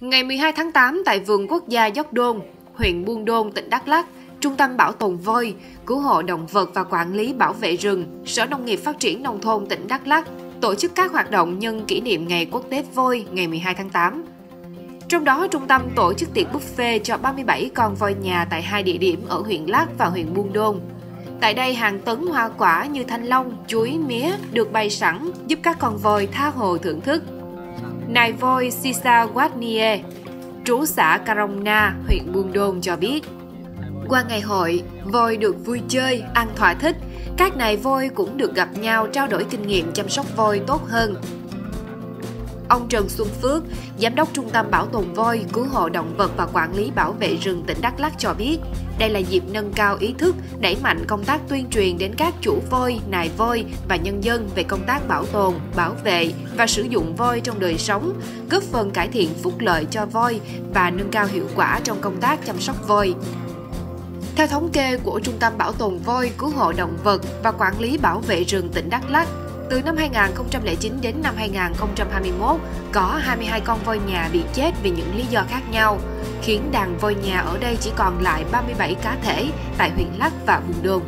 Ngày 12 tháng 8 tại Vườn Quốc gia Yok Đôn, huyện Buôn Đôn, tỉnh Đắk Lắk, Trung tâm Bảo tồn voi, Cứu hộ động vật và Quản lý bảo vệ rừng, Sở Nông nghiệp Phát triển Nông thôn tỉnh Đắk Lắk tổ chức các hoạt động nhân kỷ niệm Ngày Quốc tế Voi ngày 12 tháng 8. Trong đó, trung tâm tổ chức tiệc buffet cho 37 con voi nhà tại hai địa điểm ở huyện Lắk và huyện Buôn Đôn. Tại đây, hàng tấn hoa quả như thanh long, chuối, mía được bày sẵn giúp các con voi tha hồ thưởng thức. Nài voi Sisa Watnie, trú xã Karongna, huyện Buôn Đôn cho biết, qua ngày hội, voi được vui chơi, ăn thỏa thích. Các nài voi cũng được gặp nhau trao đổi kinh nghiệm chăm sóc voi tốt hơn. Ông Trần Xuân Phước, Giám đốc Trung tâm Bảo tồn voi, Cứu hộ động vật và Quản lý bảo vệ rừng tỉnh Đắk Lắk cho biết, đây là dịp nâng cao ý thức, đẩy mạnh công tác tuyên truyền đến các chủ voi, nài voi và nhân dân về công tác bảo tồn, bảo vệ và sử dụng voi trong đời sống, góp phần cải thiện phúc lợi cho voi và nâng cao hiệu quả trong công tác chăm sóc voi. Theo thống kê của Trung tâm Bảo tồn voi, Cứu hộ động vật và Quản lý bảo vệ rừng tỉnh Đắk Lắk, từ năm 2009 đến năm 2021, có 22 con voi nhà bị chết vì những lý do khác nhau, khiến đàn voi nhà ở đây chỉ còn lại 37 cá thể tại huyện Lắk và Buôn Đôn.